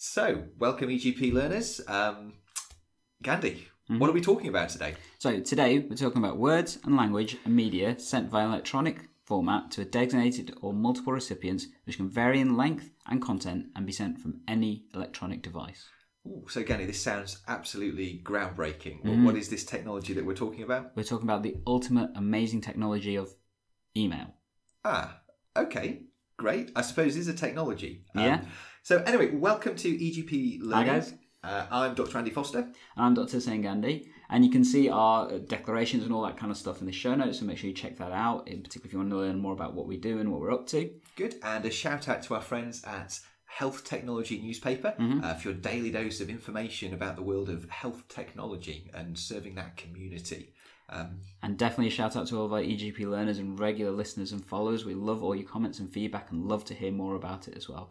So, welcome EGP learners. Gandhi, what are we talking about today? So today we're talking about words and language and media sent via electronic format to a designated or multiple recipients, which can vary in length and content and be sent from any electronic device. Ooh, so Gandhi, this sounds absolutely groundbreaking. What is this technology that we're talking about? We're talking about the ultimate amazing technology of email. Ah, okay. Great. I suppose it is a technology. Yeah. So anyway, welcome to EGP Learning. Hi guys. I'm Dr. Andy Foster. And I'm Dr. Singh Gandhi. And you can see our declarations and all that kind of stuff in the show notes, so make sure you check that out, in particular if you want to learn more about what we do and what we're up to. Good. And a shout out to our friends at Health Technology Newspaper for your daily dose of information about the world of health technology and serving that community. And definitely a shout out to all of our EGP learners and regular listeners and followers. We love all your comments and feedback and love to hear more about it as well.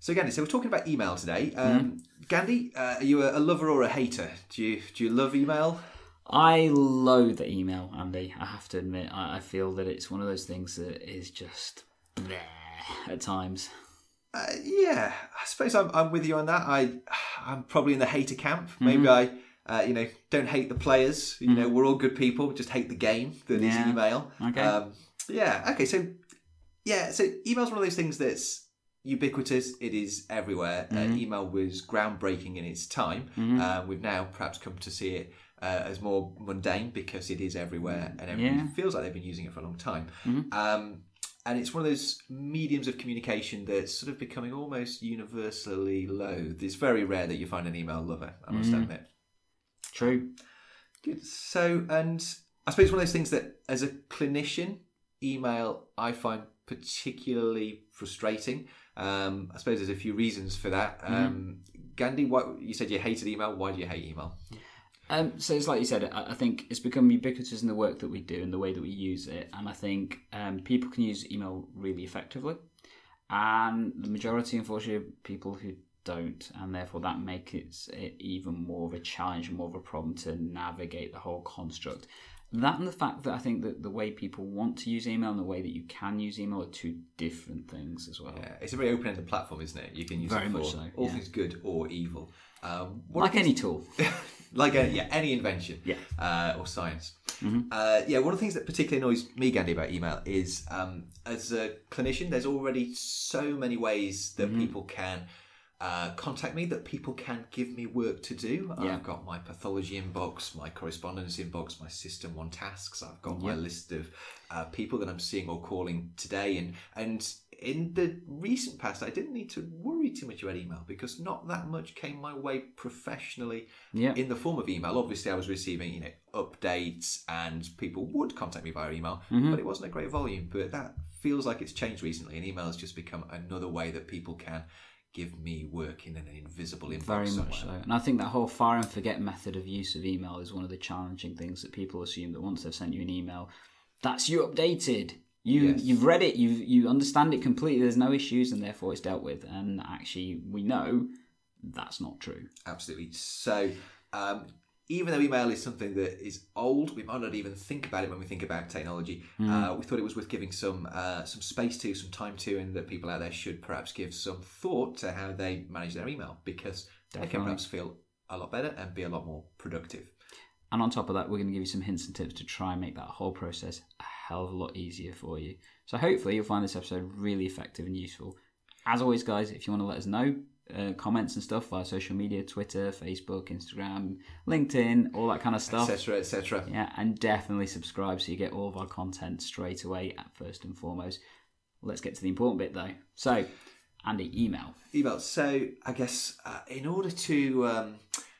So Gandhi, so we're talking about email today. Gandhi, are you a lover or a hater? Do you love email? I loathe the email, Andy. I have to admit, I feel that it's one of those things that is just bleh at times. Yeah, I suppose I'm with you on that. I'm probably in the hater camp. Maybe I don't hate the players. You know, we're all good people. We just hate the game that is email. Okay. So email's one of those things that's ubiquitous. It is everywhere. Email was groundbreaking in its time. We've now perhaps come to see it as more mundane because it is everywhere and everyone feels like they've been using it for a long time. And it's one of those mediums of communication that's sort of becoming almost universally loathed. It's very rare that you find an email lover, I must admit. True. Good. So, and I suppose one of those things that, as a clinician, email I find particularly frustrating. I suppose there's a few reasons for that. Gandhi, you said you hated email. Why do you hate email? So it's like you said, I think it's become ubiquitous in the work that we do and the way that we use it. And I think people can use email really effectively. And the majority, unfortunately, of people who don't. And therefore that makes it even more of a challenge, more of a problem to navigate the whole construct. That and the fact that I think that the way people want to use email and the way that you can use email are two different things as well. Yeah, it's a very open-ended platform, isn't it? You can use very it for much so, all things good or evil. Like any tool. Like any invention or science. One of the things that particularly annoys me, Gandhi, about email is as a clinician, there's already so many ways that people can contact me, that people can give me work to do. I've got my pathology inbox, my correspondence inbox, my system one tasks. I've got my list of people that I'm seeing or calling today. And in the recent past, I didn't need to worry too much about email because not that much came my way professionally in the form of email. Obviously, I was receiving updates and people would contact me via email, but it wasn't a great volume. But that feels like it's changed recently and email has just become another way that people can give me work in an invisible inbox. Very much so. And I think that whole fire and forget method of use of email is one of the challenging things that people assume that once they've sent you an email, that's you updated. You've read it, you understand it completely, there's no issues and therefore it's dealt with. And actually we know that's not true. Absolutely. So even though email is something that is old, we might not even think about it when we think about technology. We thought it was worth giving some space to, some time to, and that people out there should perhaps give some thought to how they manage their email because they can perhaps feel a lot better and be a lot more productive. And on top of that, we're going to give you some hints and tips to try and make that whole process a hell of a lot easier for you. So hopefully you'll find this episode really effective and useful. As always, guys, if you want to let us know, comments and stuff via social media, Twitter, Facebook, Instagram, LinkedIn, all that kind of stuff, etc. Yeah, and definitely subscribe so you get all of our content straight away at first and foremost. Let's get to the important bit though. So, Andy, email. So I guess in order to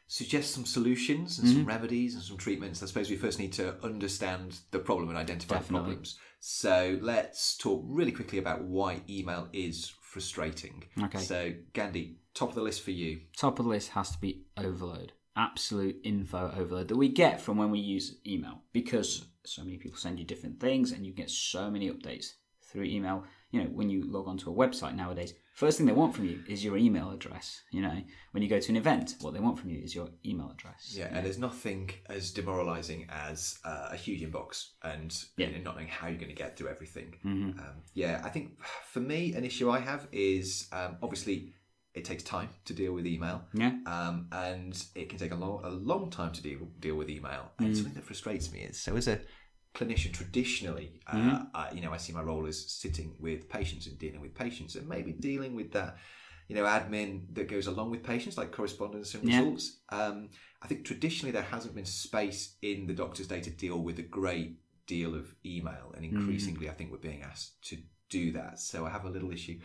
suggest some solutions and some remedies and some treatments, I suppose we first need to understand the problem and identify the problems. So let's talk really quickly about why email is frustrating. Okay. So Gandhi, top of the list for you. Top of the list has to be overload. Absolute info overload that we get from when we use email because so many people send you different things and you get so many updates through email. You know, when you log onto a website nowadays, first thing they want from you is your email address. You know, when you go to an event, what they want from you is your email address. Yeah, and there's nothing as demoralising as a huge inbox and not knowing how you're going to get through everything. I think for me, an issue I have is obviously it takes time to deal with email. Yeah. And it can take a long time to deal with email. And something that frustrates me is, so as a clinician, traditionally, I see my role as sitting with patients and dealing with patients, and maybe dealing with that, admin that goes along with patients, like correspondence and results. I think traditionally there hasn't been space in the doctor's day to deal with a great deal of email, and increasingly I think we're being asked to do that. So I have a little issue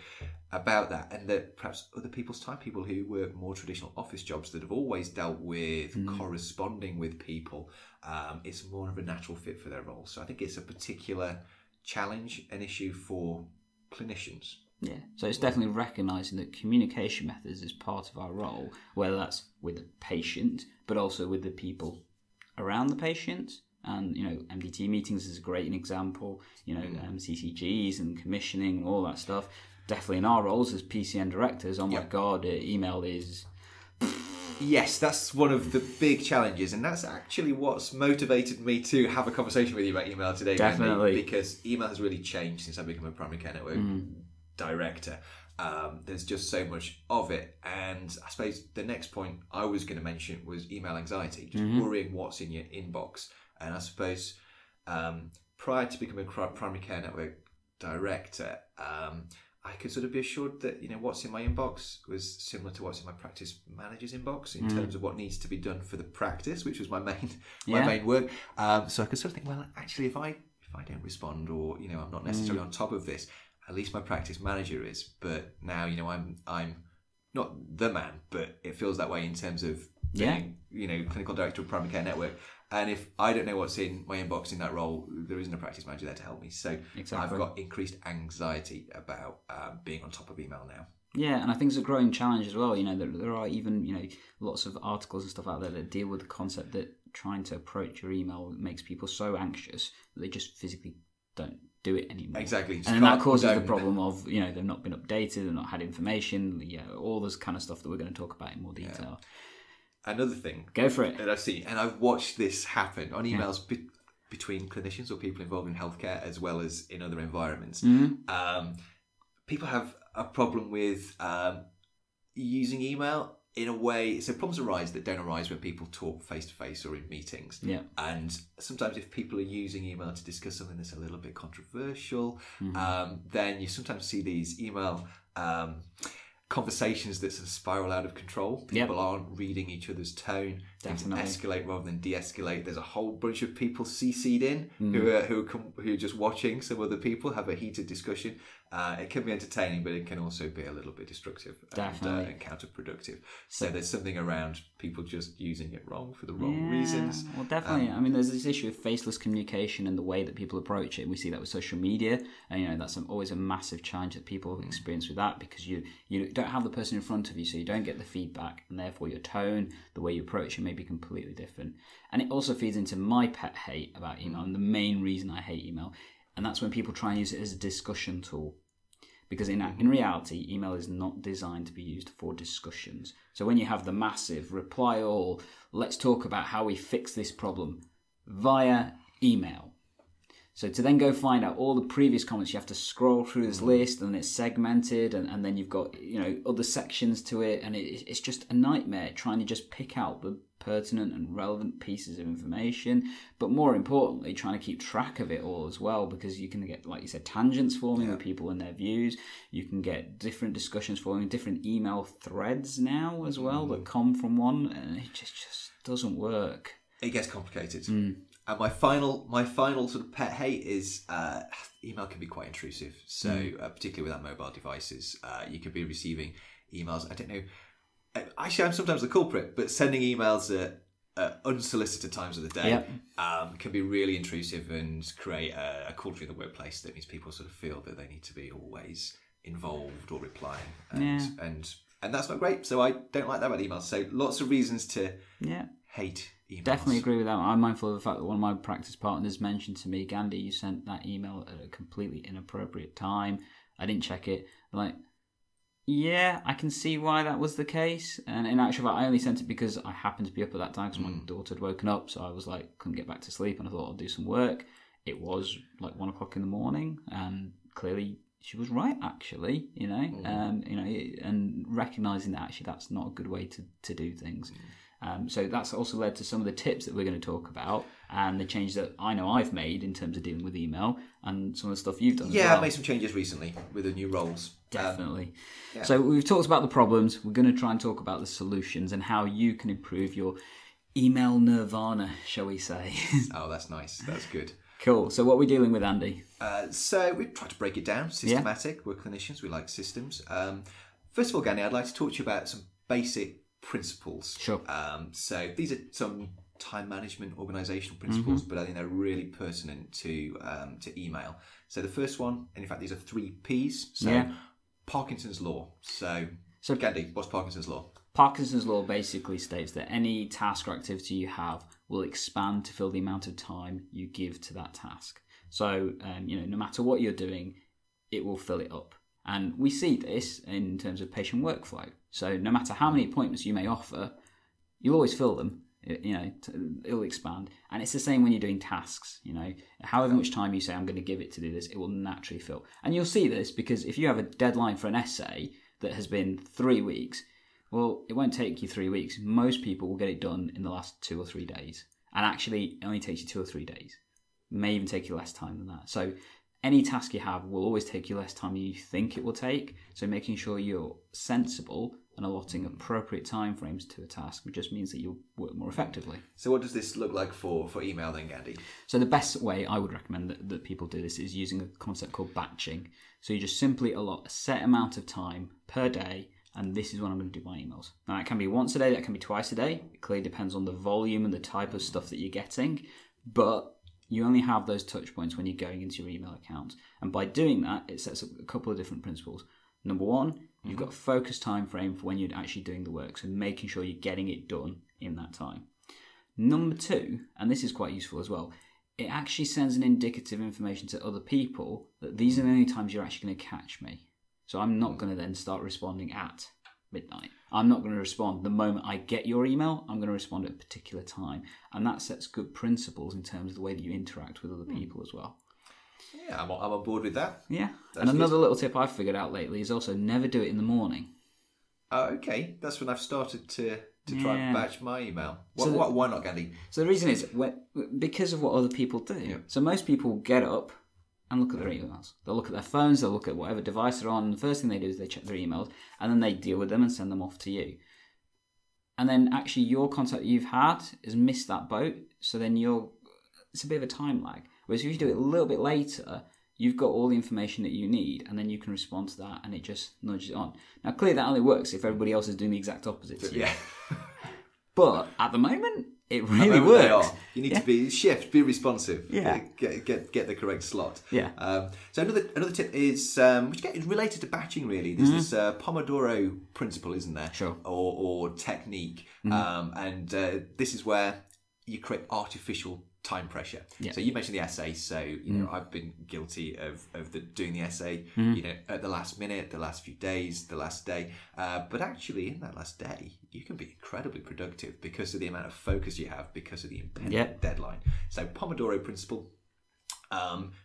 about that, and that perhaps other people's time, people who work more traditional office jobs that have always dealt with corresponding with people, it's more of a natural fit for their role. So I think it's a particular challenge, an issue for clinicians. Yeah, so it's definitely recognising that communication methods is part of our role, whether that's with the patient, but also with the people around the patient. And, MDT meetings is a great example, CCGs and commissioning and all that stuff. Definitely in our roles as PCN directors, oh my God, email is... Yes, that's one of the big challenges, and that's actually what's motivated me to have a conversation with you about email today. Definitely. Randy, because email has really changed since I've become a primary care network director. There's just so much of it, and I suppose the next point I was going to mention was email anxiety, just worrying what's in your inbox. And I suppose prior to becoming a primary care network director, I could sort of be assured that what's in my inbox was similar to what's in my practice manager's inbox in terms of what needs to be done for the practice, which was my main work. So I could sort of think, well, actually, if I don't respond, or I'm not necessarily on top of this, at least my practice manager is. But now I'm not the man, but it feels that way in terms of being clinical director of primary care network. And if I don't know what's in my inbox in that role, there isn't a practice manager there to help me. So I've got increased anxiety about being on top of email now. Yeah, and I think it's a growing challenge as well. There are even lots of articles and stuff out there that deal with the concept that trying to approach your email makes people so anxious that they just physically don't do it anymore. Exactly. And that causes the problem of they've not been updated, they've not had information, all this kind of stuff that we're going to talk about in more detail. Yeah. Another thing, go for it, that I've seen, and I've watched this happen on emails between clinicians or people involved in healthcare, as well as in other environments. People have a problem with using email in a way. So problems arise that don't arise when people talk face to face or in meetings. Yeah. And sometimes if people are using email to discuss something that's a little bit controversial, then you sometimes see these email conversations that sort of spiral out of control. People aren't reading each other's tone. Definitely. Things escalate rather than de-escalate. There's a whole bunch of people CC'd in who are just watching some other people have a heated discussion. It can be entertaining, but it can also be a little bit destructive and counterproductive. So there's something around people just using it wrong for the wrong reasons. Well, definitely. I mean, there's this issue of faceless communication and the way that people approach it. We see that with social media, and that's always a massive challenge that people experience with that, because you don't have the person in front of you, so you don't get the feedback, and therefore your tone, the way you approach it, may be completely different. And it also feeds into my pet hate about email, and the main reason I hate email, and that's when people try and use it as a discussion tool, because in reality email is not designed to be used for discussions. So when you have the massive reply all, let's talk about how we fix this problem via email. So to then go find out all the previous comments, you have to scroll through this list, and it's segmented, and then you've got other sections to it, and it's just a nightmare trying to just pick out the pertinent and relevant pieces of information, but more importantly trying to keep track of it all as well, because you can get, like you said, tangents forming with people and their views. You can get different discussions forming, different email threads now as well that come from one, and it just doesn't work. It gets complicated. And my final sort of pet hate is email can be quite intrusive. So particularly without mobile devices, you could be receiving emails. I don't know. Actually, I'm sometimes the culprit, but sending emails at unsolicited times of the day can be really intrusive and create a culture in the workplace that means people sort of feel that they need to be always involved or replying, and that's not great. So I don't like that about emails. So lots of reasons to hate. Emails. Definitely agree with that. I'm mindful of the fact that one of my practice partners mentioned to me, Gandhi, you sent that email at a completely inappropriate time. I didn't check it. I'm like, yeah, I can see why that was the case. And in actual fact, I only sent it because I happened to be up at that time, because my daughter had woken up. So I was like, couldn't get back to sleep, and I thought I'll do some work. It was like 1 o'clock in the morning, and clearly she was right, actually, you know, and recognizing that actually that's not a good way to do things. So that's also led to some of the tips that we're going to talk about and the change that I know I've made in terms of dealing with email and some of the stuff you've done. Yeah, as well. I've made some changes recently with the new roles. Definitely. Yeah. So we've talked about the problems. We're going to try and talk about the solutions and how you can improve your email nirvana, shall we say. Oh, that's nice. That's good. Cool. So what are we dealing with, Andy? So we've tried to break it down. Systematic. Yeah. We're clinicians. We like systems. First of all, Gandhi, I'd like to talk to you about some basic principles. Sure. So these are some time management organizational principles, but I think they're really pertinent to email. So the first one, and in fact these are 3 P's. So Parkinson's Law. So Gandhi, what's Parkinson's Law? Parkinson's Law basically states that any task or activity you have will expand to fill the amount of time you give to that task. So you know, no matter what you're doing, it will fill it up. And we see this in terms of patient workflow. So no matter how many appointments you may offer, you'll always fill them. You know, it'll expand. And it's the same when you're doing tasks. You know, however much time you say, I'm going to give it to do this, it will naturally fill. And you'll see this because if you have a deadline for an essay that has been 3 weeks, well, it won't take you 3 weeks. Most people will get it done in the last 2 or 3 days. And actually, it only takes you 2 or 3 days. It may even take you less time than that. So any task you have will always take you less time than you think it will take. So making sure you're sensible and allotting appropriate timeframes to a task just means that you'll work more effectively. So what does this look like for email then, Gandhi? So the best way I would recommend that people do this is using a concept called batching. So you just simply allot a set amount of time per day, and this is when I'm going to do my emails. Now, it can be once a day, that can be twice a day. It clearly depends on the volume and the type of stuff that you're getting, but you only have those touch points when you're going into your email account. And by doing that, it sets up a couple of different principles. Number one, you've got a focused time frame for when you're actually doing the work, so making sure you're getting it done in that time. Number two, and this is quite useful as well, it actually sends an indicative information to other people that these are the only times you're actually going to catch me. So I'm not going to then start responding at midnight. I'm not going to respond the moment I get your email. I'm going to respond at a particular time. And that sets good principles in terms of the way that you interact with other people as well. Yeah, I'm on board with that. Yeah. That's and another little tip I've figured out lately is also never do it in the morning. Oh, okay. That's when I've started to try and batch my email. Why not, Gandhi? So the reason is because of what other people do. Yeah. So most people get up and look at their emails. They'll look at their phones, they'll look at whatever device they're on. The first thing they do is they check their emails, and then they deal with them and send them off to you. And then actually your contact you've had has missed that boat, so then it's a bit of a time lag. Whereas if you do it a little bit later, you've got all the information that you need, and then you can respond to that, and it just nudges it on. Now, clearly that only works if everybody else is doing the exact opposite to you. Yeah. But at the moment, it really works. You need to be responsive. Yeah. Get the correct slot. Yeah. So another tip is, which is related to batching really. There's this Pomedoro principle, isn't there? Sure. Or technique. And this is where you create artificial time pressure. Yeah. So you mentioned the essay. So you know, I've been guilty of doing the essay. You know, at the last minute, the last few days, the last day. But actually, in that last day, you can be incredibly productive because of the amount of focus you have, because of the impending deadline. So Pomodoro principle,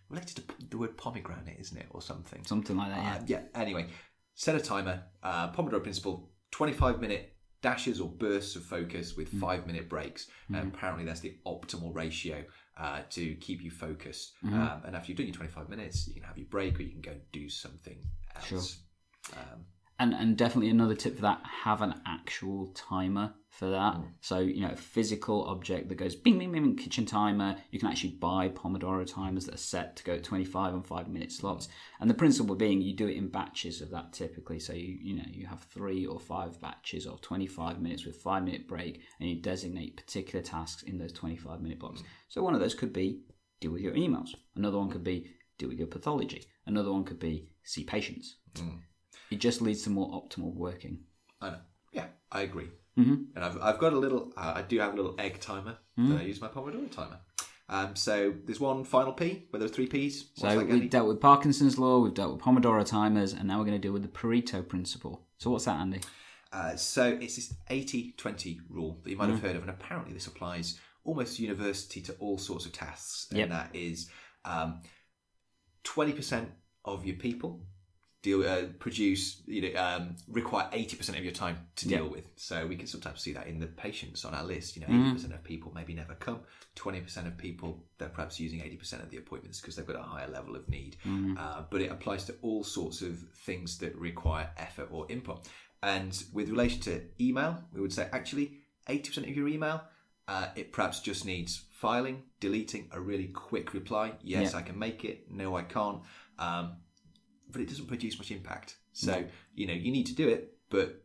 related to the word pomegranate, isn't it, or something? Something like that. Anyway, set a timer. Pomodoro principle: 25-minute. Dashes or bursts of focus with 5-minute breaks. And apparently that's the optimal ratio to keep you focused. And after you've done your 25 minutes, you can have your break or you can go and do something else. Sure. And definitely another tip for that, have an actual timer for that. So, you know, a physical object that goes bing, bing, bing, kitchen timer. You can actually buy Pomodoro timers that are set to go 25 and 5-minute slots. And the principle being you do it in batches of that typically. So, you know, you have 3 or 5 batches of 25 minutes with 5-minute break, and you designate particular tasks in those 25-minute blocks. So one of those could be deal with your emails. Another one could be deal with your pathology. Another one could be see patients. It just leads to more optimal working. I know. Yeah, I agree. And I've got a little, I do have a little egg timer that I use my Pomodoro timer. So there's one final P, where there are 3 Ps. What's so we've dealt with Parkinson's Law, we've dealt with Pomodoro timers, and now we're going to deal with the Pareto Principle. So what's that, Andy? So it's this 80-20 rule that you might have heard of, and apparently this applies almost universally to all sorts of tasks. And that is 20% of your people, require 80% of your time to deal with. So we can sometimes see that in the patients on our list. 80% of people maybe never come. 20% of people, they're perhaps using 80% of the appointments because they've got a higher level of need. But it applies to all sorts of things that require effort or input. And with relation to email, we would say actually 80% of your email, it perhaps just needs filing, deleting, a really quick reply. Yes, I can make it. No, I can't. But it doesn't produce much impact. So, you need to do it, but,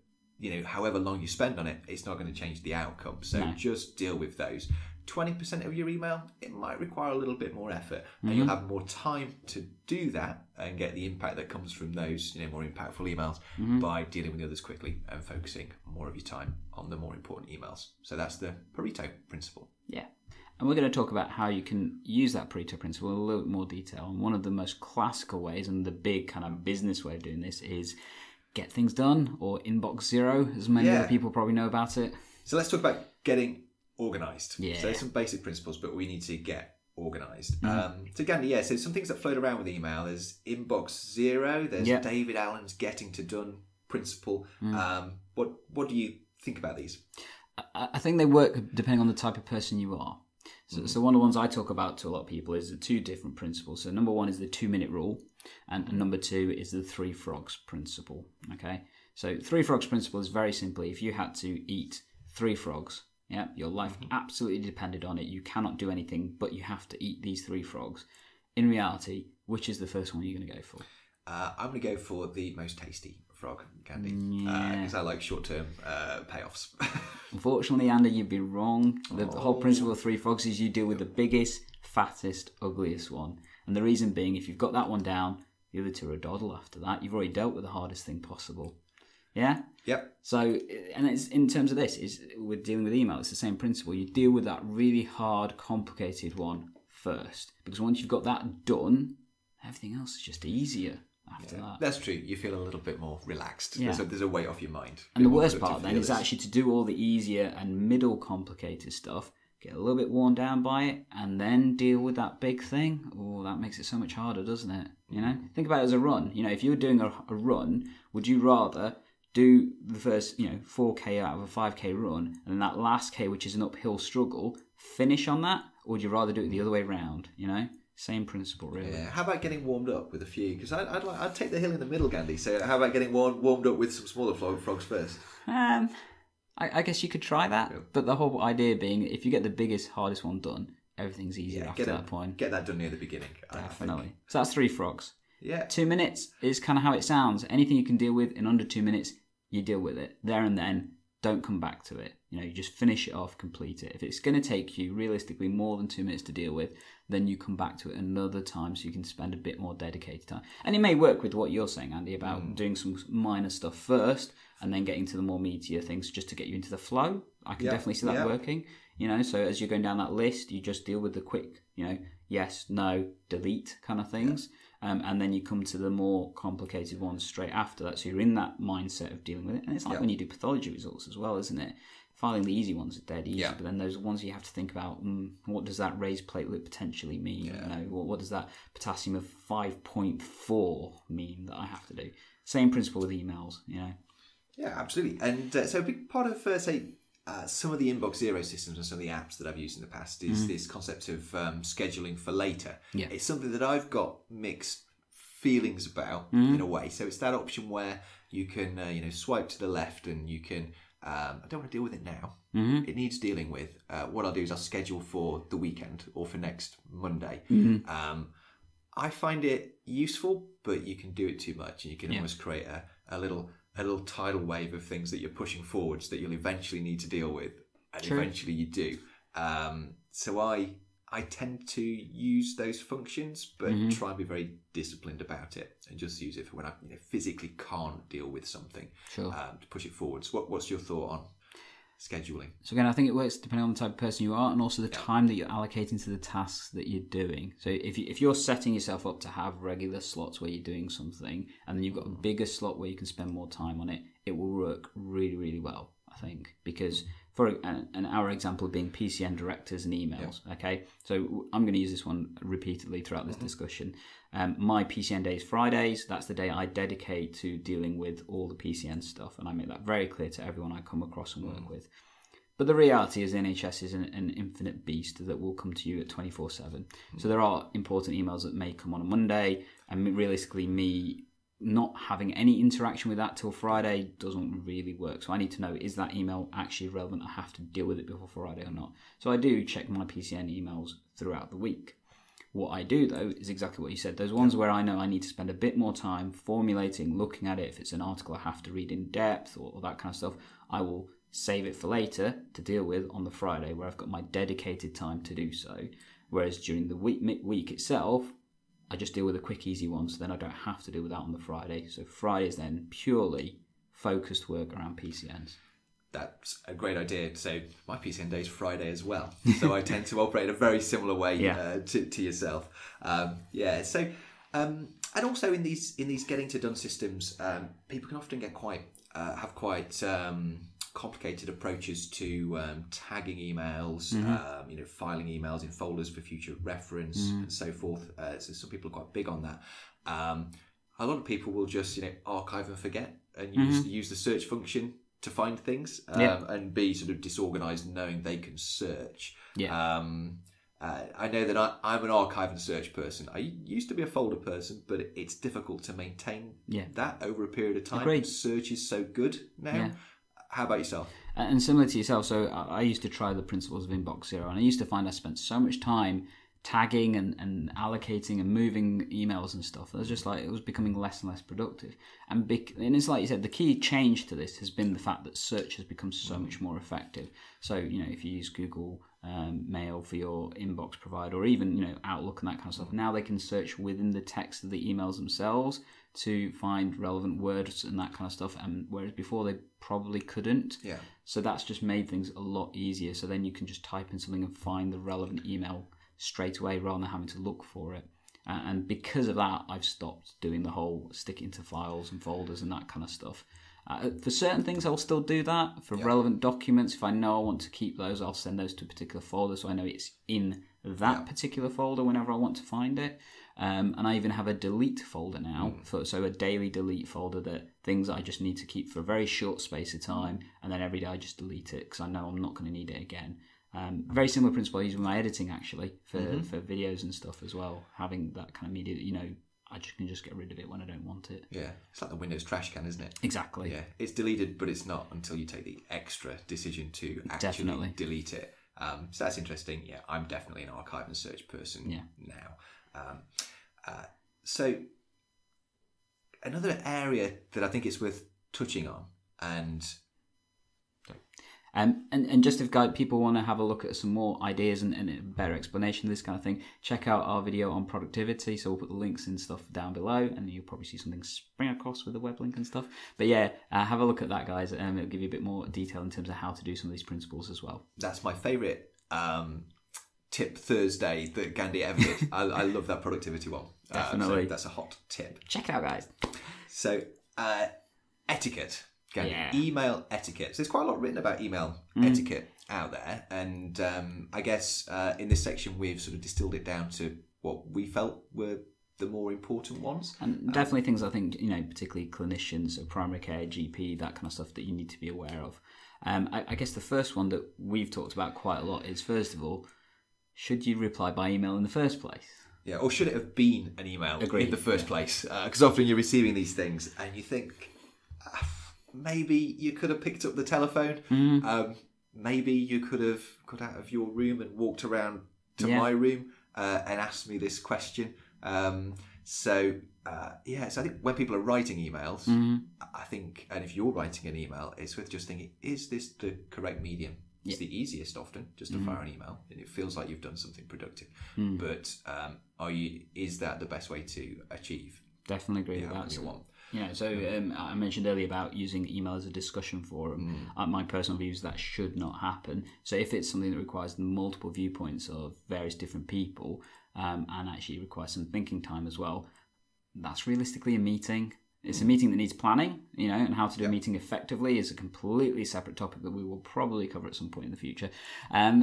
however long you spend on it, it's not going to change the outcome. So just deal with those. 20% of your email, it might require a little bit more effort, and you'll have more time to do that and get the impact that comes from those, more impactful emails by dealing with the others quickly and focusing more of your time on the more important emails. So that's the Pareto principle. Yeah. And we're going to talk about how you can use that Pareto principle in a little bit more detail. And one of the most classical ways and the big kind of business way of doing this is Get Things Done, or Inbox Zero, as many other people probably know about it. So let's talk about getting organised. Yeah. So there's some basic principles, but we need to get organised. So Gandhi, so some things that float around with email. There's Inbox Zero. There's David Allen's Getting to Done principle. What do you think about these? I think they work depending on the type of person you are. So one of the ones I talk about to a lot of people is the two different principles. So number one is the 2-minute rule, and number two is the 3 frogs principle. Okay, so 3 frogs principle is very simply, if you had to eat 3 frogs, your life absolutely depended on it. You cannot do anything, but you have to eat these 3 frogs. In reality, which is the first one you're going to go for? I'm going to go for the most tasty frog, Candy, because I like short-term payoffs. Unfortunately, Andy, you'd be wrong. The whole principle of 3 frogs is you deal with the biggest, fattest, ugliest one. And the reason being, if you've got that one down, the other two are a doddle after that. You've already dealt with the hardest thing possible. Yeah? Yep. So, and it's, in terms of this, we're dealing with email. It's the same principle. You deal with that really hard, complicated one first. Because once you've got that done, everything else is just easier. After that. That's true. You feel a little bit more relaxed. Yeah. There's a weight off your mind. And the worst part then is actually to do all the easier and middle complicated stuff, get a little bit worn down by it, and then deal with that big thing. Oh, that makes it so much harder, doesn't it? Think about it as a run. If you were doing a run, would you rather do the first 4K out of a 5K run, and that last K, which is an uphill struggle, finish on that? Or would you rather do it the other way around, Same principle, really. Yeah. How about getting warmed up with a few? Because I'd take the hill in the middle, Gandhi. So how about getting warmed up with some smaller frogs first? I guess you could try that. Yeah. But the whole idea being, if you get the biggest, hardest one done, everything's easier after that point. Get that done near the beginning. Definitely. I think. So that's 3 frogs. Yeah. 2 minutes is kind of how it sounds. Anything you can deal with in under 2 minutes, you deal with it there and then. Don't come back to it. You just finish it off, complete it. If it's going to take you realistically more than 2 minutes to deal with, then you come back to it another time so you can spend a bit more dedicated time. And it may work with what you're saying, Andy, about doing some minor stuff first and then getting to the more meatier things just to get you into the flow. I can definitely see that working. So as you're going down that list, you just deal with the quick, yes, no, delete kind of things. And then you come to the more complicated ones straight after that. So you're in that mindset of dealing with it. And it's like when you do pathology results as well, isn't it? Filing the easy ones are dead easy, but then those ones you have to think about, what does that raised platelet potentially mean? What does that potassium of 5.4 mean that I have to do? Same principle with emails, Yeah, absolutely. And so a big part of, some of the Inbox Zero systems and some of the apps that I've used in the past is this concept of scheduling for later. Yeah. It's something that I've got mixed feelings about in a way. So it's that option where you can, swipe to the left and you can, I don't want to deal with it now. It needs dealing with. What I'll do is I'll schedule for the weekend or for next Monday. I find it useful, but you can do it too much and you can almost create a little tidal wave of things that you're pushing forwards that you'll eventually need to deal with, and eventually you do. So I tend to use those functions, but try and be very disciplined about it and just use it for when I physically can't deal with something to push it forwards. What's your thought on scheduling? So again, I think it works depending on the type of person you are and also the time that you're allocating to the tasks that you're doing. So if you're setting yourself up to have regular slots where you're doing something and then you've got a bigger slot where you can spend more time on it, it will work really, really well, I think, because for and our example being PCN directors and emails. Yeah. Okay, so I'm going to use this one repeatedly throughout this discussion. My PCN day is Fridays. That's the day I dedicate to dealing with all the PCN stuff, and I make that very clear to everyone I come across and work with. But the reality is NHS is an infinite beast that will come to you at 24/7. So there are important emails that may come on a Monday, and realistically me not having any interaction with that till Friday doesn't really work. So I need to know, is that email actually relevant? I have to deal with it before Friday or not. So I do check my PCN emails throughout the week. What I do though is exactly what you said. Those ones where I know I need to spend a bit more time formulating, looking at it, if it's an article I have to read in depth or that kind of stuff, I will save it for later to deal with on the Friday where I've got my dedicated time to do so. Whereas during the week itself, I just deal with a quick, easy one, so then I don't have to deal with that on the Friday. So Friday is then purely focused work around PCNs. That's a great idea. So my PCN day is Friday as well. So I tend to operate in a very similar way to yourself. So and also in these getting to done systems, people can often get quite complicated approaches to tagging emails, filing emails in folders for future reference and so forth. So some people are quite big on that. A lot of people will just archive and forget and use the search function to find things and be sort of disorganized knowing they can search. I know that I'm an archive and search person. I used to be a folder person, but it's difficult to maintain that over a period of time. Agreed. Search is so good now. Yeah. How about yourself? And similar to yourself, so I used to try the principles of Inbox Zero, and I used to find I spent so much time tagging and allocating and moving emails and stuff. It was just like it was becoming less and less productive. And it's like you said, the key change to this has been the fact that search has become so much more effective. So if you use Google Mail for your inbox provider, or even Outlook and that kind of stuff, now they can search within the text of the emails themselves to find relevant words and that kind of stuff, and whereas before they probably couldn't. Yeah. So that's just made things a lot easier. So then you can just type in something and find the relevant email straight away rather than having to look for it. And because of that, I've stopped doing the whole stick it into files and folders and that kind of stuff. For certain things, I'll still do that. For relevant documents, if I know I want to keep those, I'll send those to a particular folder so I know it's in that particular folder whenever I want to find it. And I even have a delete folder now, so a daily delete folder, that things I just need to keep for a very short space of time, and then every day I just delete it because I know I'm not going to need it again. Very similar principle I use with my editing actually for videos and stuff as well, having that kind of media that I can just get rid of it when I don't want it. Yeah, it's like the Windows trash can, isn't it? Exactly. Yeah, it's deleted, but it's not until you take the extra decision to actually delete it. So that's interesting. Yeah, I'm definitely an archive and search person now. So another area that I think it's worth touching on, and just if people want to have a look at some more ideas and a better explanation of this kind of thing, check out our video on productivity. So we'll put the links and stuff down below, and you'll probably see something spring across with the web link and stuff. But have a look at that, guys. It'll give you a bit more detail in terms of how to do some of these principles as well. That's my favourite tip Thursday that Gandhi ever did. I love that productivity one. Definitely. So that's a hot tip. Check it out, guys. So etiquette. Gandhi. Yeah. Email etiquette. So there's quite a lot written about email etiquette out there. And I guess in this section, we've sort of distilled it down to what we felt were the more important ones. And definitely things I think, particularly clinicians, so primary care, GP, that kind of stuff that you need to be aware of. I guess the first one that we've talked about quite a lot is, first of all, should you reply by email in the first place? Yeah, or should it have been an email in the first place? Because often you're receiving these things and you think, maybe you could have picked up the telephone. Maybe you could have got out of your room and walked around to my room and asked me this question. So I think when people are writing emails, I think, and if you're writing an email, it's worth just thinking, is this the correct medium? It's the easiest often just to fire an email, and it feels like you've done something productive. But is that the best way to achieve? Definitely agree with that. I mentioned earlier about using email as a discussion forum. My personal views, that should not happen. So if it's something that requires multiple viewpoints of various different people, and actually requires some thinking time as well, that's realistically a meeting. It's a meeting that needs planning, you know, and how to do a meeting effectively is a completely separate topic that we will probably cover at some point in the future.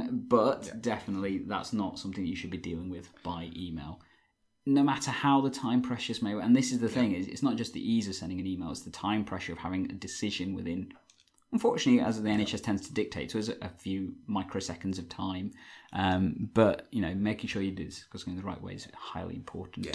But definitely that's not something you should be dealing with by email, no matter how the time precious may be. And this is the thing, is it's not just the ease of sending an email, it's the time pressure of having a decision within, unfortunately, as the NHS tends to dictate to us, a few microseconds of time. But, you know, making sure you do this in the right way is highly important. Yeah.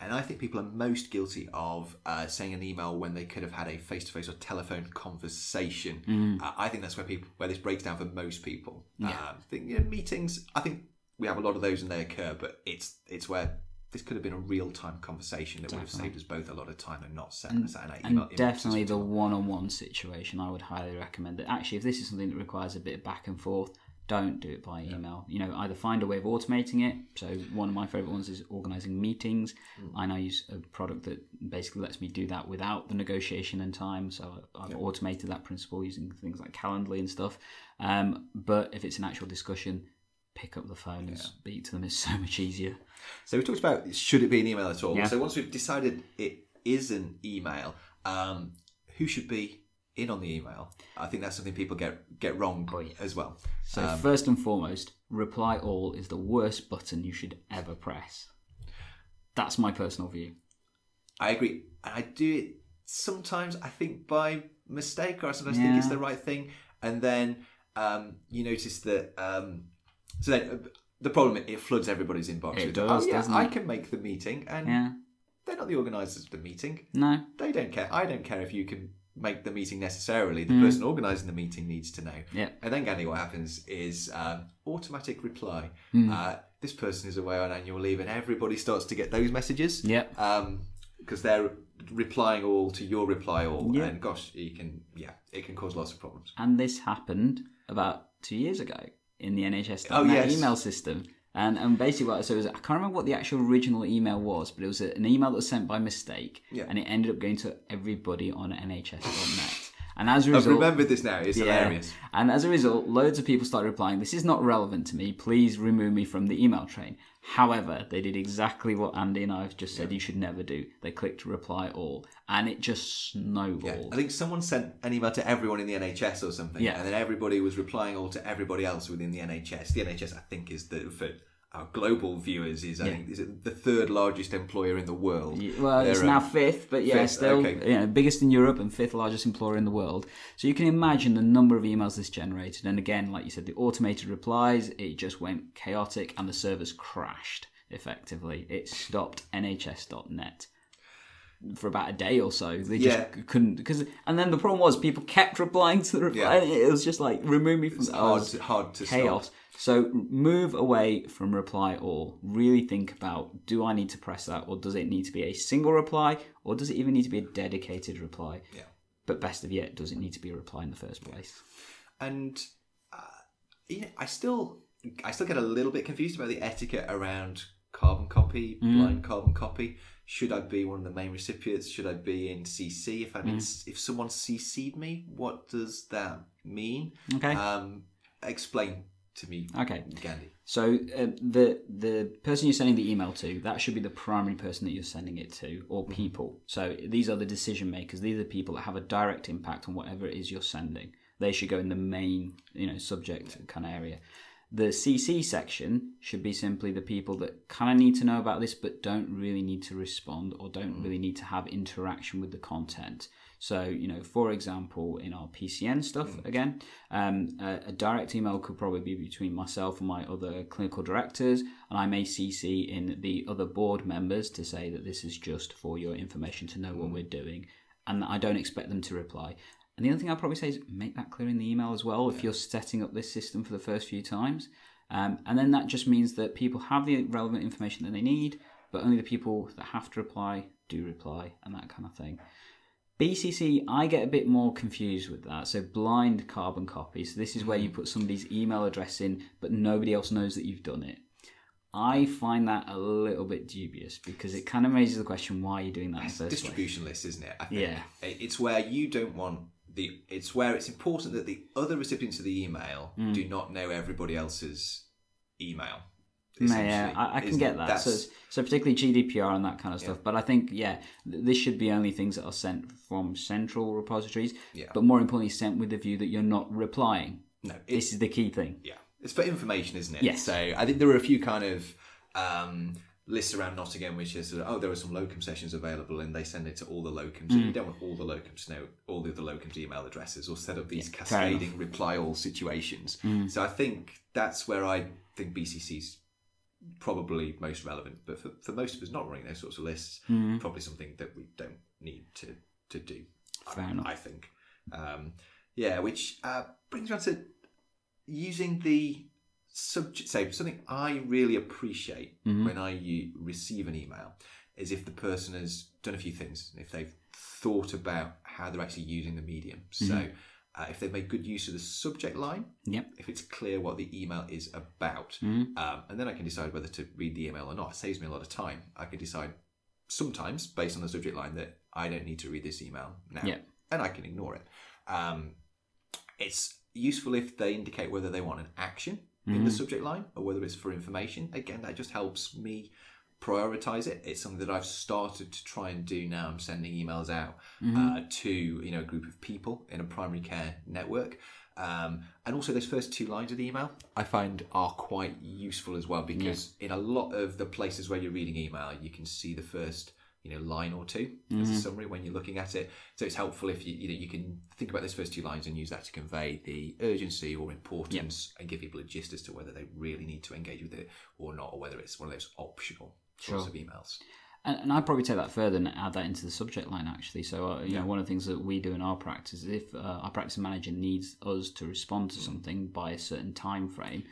And I think people are most guilty of sending an email when they could have had a face-to-face or telephone conversation. I think that's where this breaks down for most people. Meetings, I think we have a lot of those and they occur, but it's where this could have been a real-time conversation that would have saved us both a lot of time and not sent us an email. And definitely the one-on-one situation, I would highly recommend that. Actually, if this is something that requires a bit of back and forth, don't do it by email. You know, either find a way of automating it. So one of my favourite ones is organising meetings. I now use a product that basically lets me do that without the negotiation and time. So I've automated that principle using things like Calendly and stuff. But if it's an actual discussion, pick up the phone and speak to them is so much easier. So we talked about, should it be an email at all? So once we've decided it is an email, who should be in on the email? I think that's something people get wrong as well. So first and foremost, reply all is the worst button you should ever press. That's my personal view. I agree. And I do it sometimes, I think, by mistake, or I sometimes think it's the right thing. And then you notice that... so then the problem, it floods everybody's inbox. It does, doesn't it? I can make the meeting. And they're not the organisers of the meeting. No. They don't care. I don't care if you can... make the meeting necessarily. The person organising the meeting needs to know. And then, Gandhi, what happens is automatic reply. This person is away on annual leave, and everybody starts to get those messages. Because they're replying all to your reply all, and gosh, you can it can cause lots of problems. And this happened about 2 years ago in the NHS email system. And basically, I can't remember what the actual original email was, but it was an email that was sent by mistake, and it ended up going to everybody on NHS.net. And as a result, I've remembered this now. It's hilarious. And as a result, loads of people started replying, "This is not relevant to me. Please remove me from the email train." However, they did exactly what Andy and I have just said you should never do. They clicked reply all, and it just snowballed. I think someone sent an email to everyone in the NHS or something, and then everybody was replying all to everybody else within the NHS. The NHS, I think, is for our global viewers, is I think is it the third largest employer in the world. Well, it's now fifth, but still biggest in Europe and fifth largest employer in the world. So you can imagine the number of emails this generated. And again, like you said, the automated replies, it just went chaotic and the servers crashed effectively. It stopped NHS.net for about a day or so. They just couldn't, and then the problem was people kept replying to the reply. It was just like, remove me from hard to chaos. Stop. So move away from reply all. Really think about, do I need to press that, or does it need to be a single reply, or does it even need to be a dedicated reply? But best of yet, does it need to be a reply in the first place? And you know, I still get a little bit confused about the etiquette around carbon copy, blind carbon copy. Should I be one of the main recipients? Should I be in CC? If if someone CC'd me, what does that mean? Explain to me, Gandhi. So the person you're sending the email to, that should be the primary person that you're sending it to, or people. So these are the decision makers. These are the people that have a direct impact on whatever it is you're sending. They should go in the main, subject kind of area. The CC section should be simply the people that kind of need to know about this but don't really need to respond or don't really need to have interaction with the content. So, for example, in our PCN stuff, again, a direct email could probably be between myself and my other clinical directors, and I may CC in the other board members to say that this is just for your information to know what we're doing, and that I don't expect them to reply. And the other thing I'd probably say is make that clear in the email as well if you're setting up this system for the first few times. And then that just means that people have the relevant information that they need, but only the people that have to reply do reply and that kind of thing. BCC, I get a bit more confused with that. So blind carbon copy. So this is where you put somebody's email address in, but nobody else knows that you've done it. I find that a little bit dubious because it kind of raises the question, why are you doing that? It's a distribution list, isn't it? I think. Yeah. It's where you don't want... It's where it's important that the other recipients of the email do not know everybody else's email. I can get that. So particularly GDPR and that kind of stuff. But I think, this should be only things that are sent from central repositories, but more importantly, sent with the view that you're not replying. No, this is the key thing. Yeah. It's for information, isn't it? Yes. So I think there were a few kind of lists around Nottingham, which is, oh, there are some locum sessions available, and they send it to all the locums. Mm. You don't want all the locums to know all the other locums' email addresses, or set up these cascading reply all situations. Mm. So I think that's where I think BCC's probably most relevant. But for most of us not running those sorts of lists, probably something that we don't need to do. I think. Which brings me on to using the subject. So something I really appreciate when I receive an email is if the person has done a few things, if they've thought about how they're actually using the medium. So if they've made good use of the subject line, if it's clear what the email is about, and then I can decide whether to read the email or not. It saves me a lot of time. I can decide sometimes based on the subject line that I don't need to read this email now, and I can ignore it. It's useful if they indicate whether they want an action in the subject line or whether it's for information. Again, that just helps me prioritize it. It's something that I've started to try and do now. I'm sending emails out to a group of people in a primary care network. And also those first two lines of the email I find are quite useful as well, because in a lot of the places where you're reading email, you can see the first line or two as a summary when you're looking at it. So it's helpful if you can think about those first two lines and use that to convey the urgency or importance and give people a gist as to whether they really need to engage with it or not, or whether it's one of those optional sorts of emails. And I'd probably take that further and add that into the subject line, actually. So, you know, one of the things that we do in our practice is if our practice manager needs us to respond to something by a certain time frame,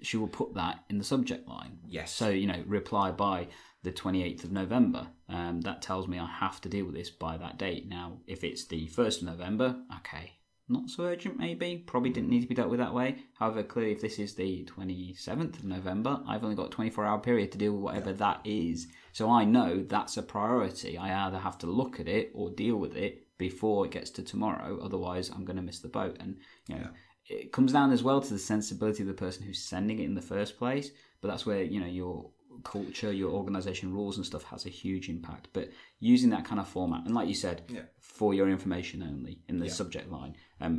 she will put that in the subject line. Yes. So, reply by the 28th of November. That tells me I have to deal with this by that date. Now, if it's the 1st of November, okay, not so urgent maybe. Probably didn't need to be dealt with that way. However, clearly if this is the 27th of November, I've only got a 24-hour period to deal with whatever that is. So I know that's a priority. I either have to look at it or deal with it before it gets to tomorrow. Otherwise, I'm going to miss the boat. And, it comes down as well to the sensibility of the person who's sending it in the first place. But that's where, your culture, your organisation rules and stuff has a huge impact. But using that kind of format, and like you said, for your information only in the subject line,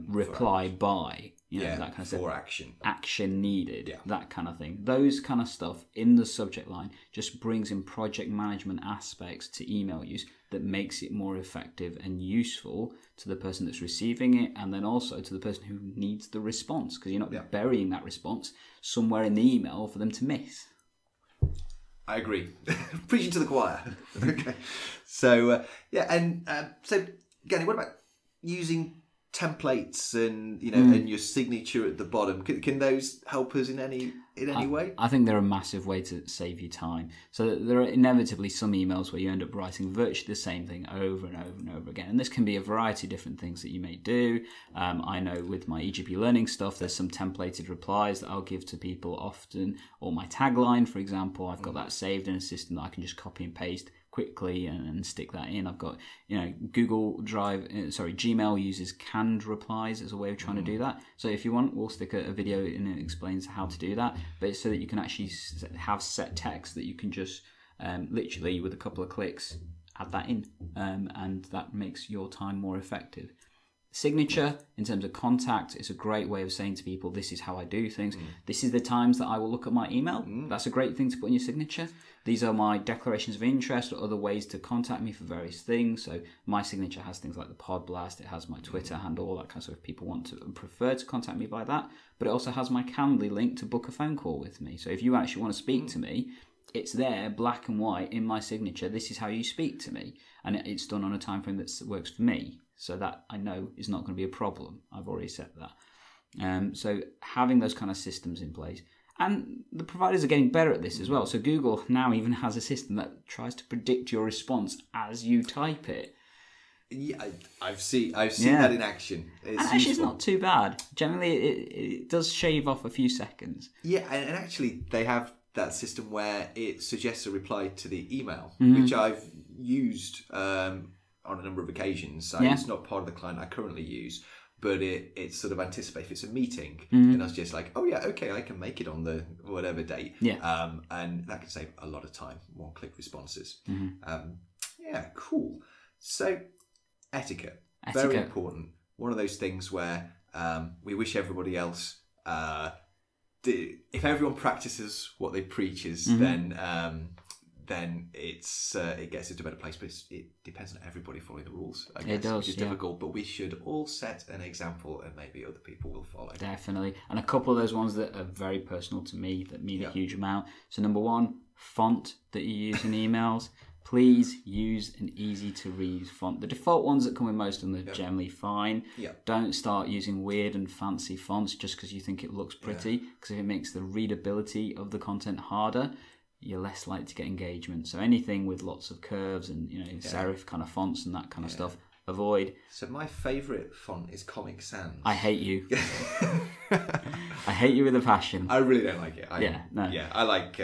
reply by, that kind of stuff. For action. Action needed, that kind of thing. Those kind of stuff in the subject line just brings in project management aspects to email use that makes it more effective and useful to the person that's receiving it, and then also to the person who needs the response, because you're not burying that response somewhere in the email for them to miss. I agree. Preaching to the choir. Okay. So, so, Gandhi, what about using templates and, and your signature at the bottom? Can those help us in any way? I think they're a massive way to save you time. So there are inevitably some emails where you end up writing virtually the same thing over and over and over again. And this can be a variety of different things that you may do. I know with my EGP Learning stuff, there's some templated replies that I'll give to people often, or my tagline, for example. I've got that saved in a system that I can just copy and paste quickly and stick that in. I've got, Gmail uses canned replies as a way of trying to do that. So if you want, we'll stick a video in and it explains how to do that. But it's so that you can actually have set text that you can just literally with a couple of clicks add that in, and that makes your time more effective. Signature, in terms of contact, it's a great way of saying to people, this is how I do things. This is the times that I will look at my email. That's a great thing to put in your signature. These are my declarations of interest or other ways to contact me for various things. So my signature has things like the pod blast. It has my Twitter handle, all that kind of stuff. If people want to and prefer to contact me by that. But it also has my Calendly link to book a phone call with me. So if you actually want to speak to me, it's there, black and white, in my signature. This is how you speak to me. And it's done on a time frame that works for me. So that I know is not going to be a problem. I've already set that. So having those kind of systems in place. And the providers are getting better at this as well. So Google now even has a system that tries to predict your response as you type it. Yeah, I've seen that in action. It's not too bad. Generally, it does shave off a few seconds. Yeah, and actually they have that system where it suggests a reply to the email, which I've used on a number of occasions. It's not part of the client I currently use, but it sort of anticipates if it's a meeting. Mm-hmm. And I was just like, oh yeah, okay, I can make it on the whatever date. Yeah. And that can save a lot of time, one-click responses. Mm-hmm. Yeah, cool. So etiquette, very important. One of those things where we wish everybody else, if everyone practices what they preaches, mm-hmm. Then it's it gets into a better place, but it depends on everybody following the rules, I guess, it does, which is difficult, but we should all set an example and maybe other people will follow. Definitely. And a couple of those ones that are very personal to me that mean a huge amount. So number one, font that you use in emails. Please use an easy-to-read font. The default ones that come in most of them are generally fine. Yep. Don't start using weird and fancy fonts just because you think it looks pretty, because if it makes the readability of the content harder, you're less likely to get engagement. So anything with lots of curves and serif kind of fonts and that kind of stuff, avoid. So my favourite font is Comic Sans. I hate you. I hate you with a passion. I really don't like it. I like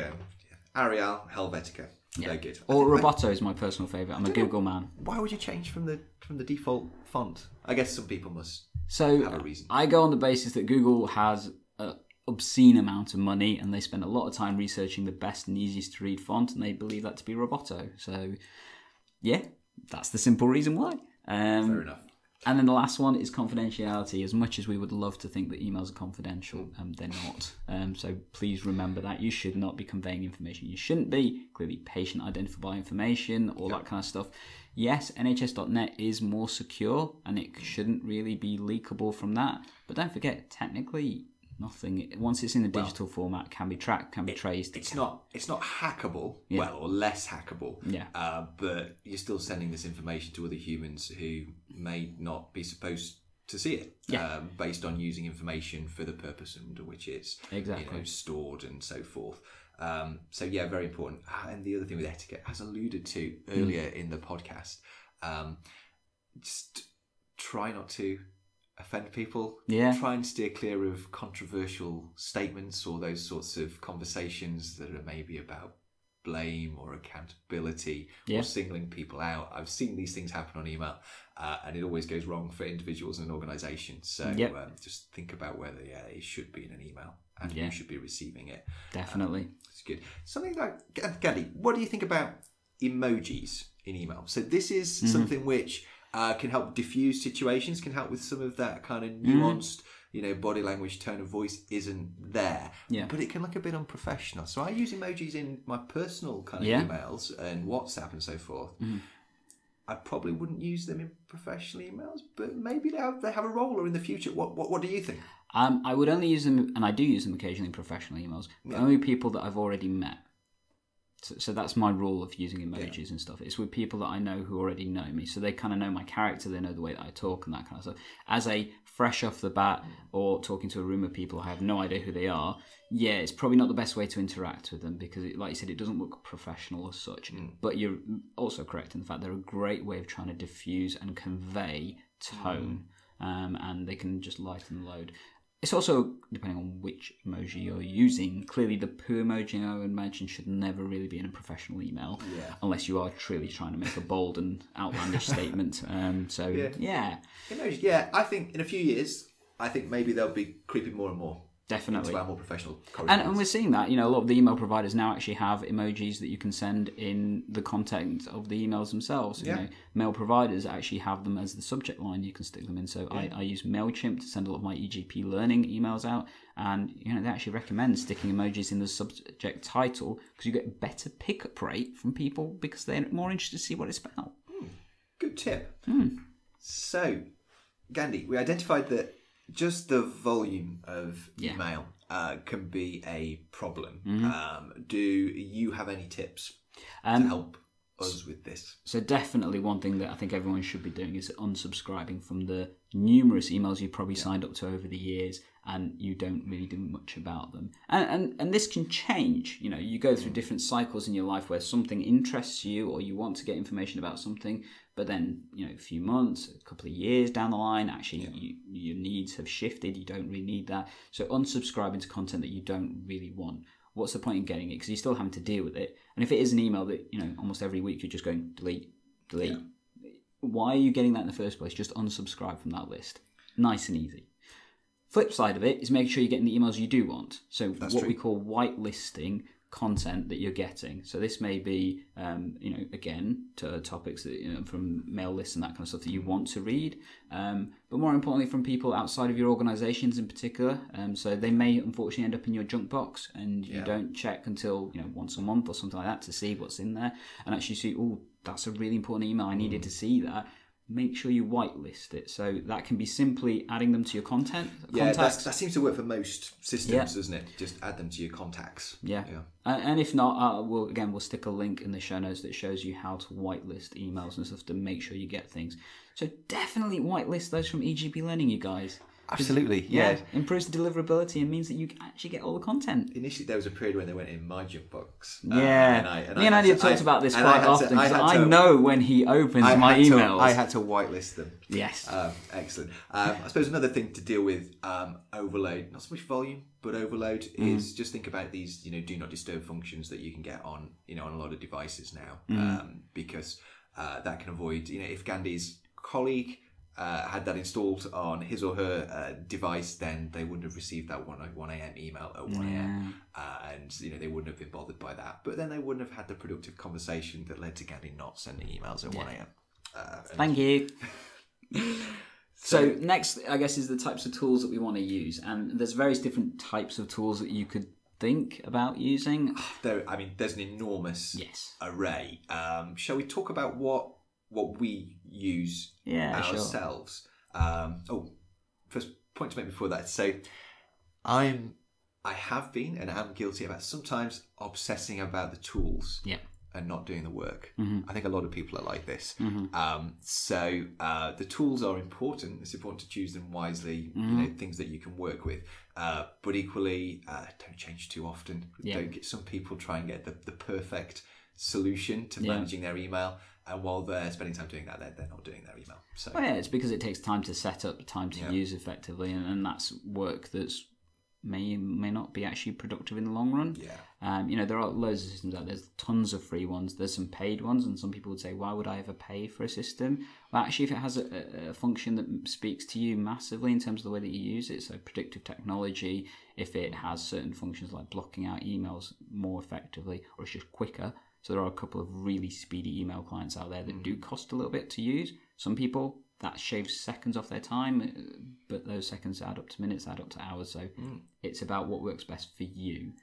Arial, Helvetica. Yeah. They're good. Or Roboto is my personal favourite. I'm a Google man. Why would you change from the default font? I guess some people must have a reason. I go on the basis that Google has an obscene amount of money and they spend a lot of time researching the best and easiest to read font, and they believe that to be Roboto. So, yeah, that's the simple reason why. Fair enough. And then the last one is confidentiality. As much as we would love to think that emails are confidential, they're not. So please remember that. You should not be conveying information you shouldn't be, clearly patient identifiable information, all that kind of stuff. Yes, NHS.net is more secure and it shouldn't really be leakable from that. But don't forget, technically, nothing, once it's in the digital format, can be tracked, can be traced. It's not hackable, or less hackable. Yeah. But you're still sending this information to other humans who may not be supposed to see it. Yeah. Based on using information for the purpose under which it's stored and so forth. So yeah, very important. And the other thing with etiquette, as alluded to earlier in the podcast, just try not to offend people. Yeah. Try and steer clear of controversial statements or those sorts of conversations that are maybe about blame or accountability or singling people out. I've seen these things happen on email, and it always goes wrong for individuals and organisations. So just think about whether it should be in an email and you should be receiving it. Definitely. It's good. Something like, Gandhi, what do you think about emojis in email? So this is something which can help diffuse situations, can help with some of that kind of nuanced, body language, tone of voice isn't there. Yeah. But it can look a bit unprofessional. So I use emojis in my personal kind of emails and WhatsApp and so forth. Mm. I probably wouldn't use them in professional emails, but maybe they have a role or in the future. What do you think? I would only use them, and I do use them occasionally in professional emails, but only people that I've already met. So that's my rule of using emojis and stuff. It's with people that I know who already know me. So they kind of know my character, they know the way that I talk and that kind of stuff. As a fresh off the bat or talking to a room of people, I have no idea who they are. Yeah, it's probably not the best way to interact with them because, like you said, it doesn't look professional as such. Mm. But you're also correct in the fact they're a great way of trying to diffuse and convey tone. And they can just lighten the load. It's also, depending on which emoji you're using, clearly the poo emoji, I would imagine, should never really be in a professional email unless you are truly trying to make a bold and outlandish statement. Emoji, I think in a few years, maybe they'll be creeping more and more. Definitely. Into our more professional correspondence. And we're seeing that, a lot of the email providers now actually have emojis that you can send in the content of the emails themselves. Yeah. Mail providers actually have them as the subject line you can stick them in. So I use MailChimp to send a lot of my EGP Learning emails out. And, they actually recommend sticking emojis in the subject title because you get better pickup rate from people because they're more interested to see what it's about. Mm. Good tip. Mm. So, Gandhi, we identified that just the volume of email can be a problem. Mm-hmm. Do you have any tips to help us with this? So definitely one thing that I think everyone should be doing is unsubscribing from the numerous emails you've probably signed up to over the years and you don't really do much about them. And this can change. You go through different cycles in your life where something interests you or you want to get information about something, but then, a few months, a couple of years down the line, actually your needs have shifted. You don't really need that. So unsubscribing to content that you don't really want. What's the point in getting it? Because you're still having to deal with it. And if it is an email that, almost every week you're just going, delete. Why are you getting that in the first place? Just unsubscribe from that list. Nice and easy. Flip side of it is make sure you're getting the emails you do want. So that's what we call whitelisting content that you're getting. So this may be, you know, again, to topics that, you know, from mail lists and that kind of stuff that you want to read, but more importantly from people outside of your organisations in particular. So they may unfortunately end up in your junk box, and you don't check until, you know, once a month or something like that to see what's in there, and actually see, oh, that's a really important email. I needed to see that. Make sure you whitelist it. So that can be simply adding them to your contacts. That seems to work for most systems, doesn't it? Just add them to your contacts. And if not, we'll stick a link in the show notes that shows you how to whitelist emails and stuff to make sure you get things. So definitely whitelist those from EGP Learning, you guys. Absolutely, yeah. Improves the deliverability and means that you actually get all the content. Initially, there was a period when they went in my junk box. Me and Andy have talked about this quite often. I know when he opens my emails. I had to whitelist them. Yes. Excellent. I suppose another thing to deal with overload, not so much volume, but overload, is just think about these, you know, do not disturb functions that you can get on, you know, on a lot of devices now, because that can avoid, you know, if Gandhi's colleague had that installed on his or her device, then they wouldn't have received that 1 a.m. email at 1 a.m. And you know, they wouldn't have been bothered by that, but then they wouldn't have had the productive conversation that led to Gandhi not sending emails at 1 a.m. Thank you. So next, I guess, is the types of tools that we want to use, and there's various different types of tools that you could think about using. There's an enormous array. Shall we talk about what we use ourselves? Sure. First point to make before that. So I have been and am guilty about sometimes obsessing about the tools and not doing the work. I think a lot of people are like this. So the tools are important. It's important to choose them wisely, you know, things that you can work with. But equally, don't change too often. Don't get, some people try and get the perfect solution to managing their email. And while they're spending time doing that, they're not doing their email. So it's because it takes time to set up, time to use effectively, and that's work that's may not be actually productive in the long run. You know, there are loads of systems out there. There's tons of free ones. There's some paid ones, and some people would say, why would I ever pay for a system? Well, actually, if it has a function that speaks to you massively in terms of the way that you use it, so predictive technology, if it has certain functions like blocking out emails more effectively, or it's just quicker. So there are a couple of really speedy email clients out there that do cost a little bit to use. Some people, that shaves seconds off their time, but those seconds add up to minutes, add up to hours. So it's about what works best for you.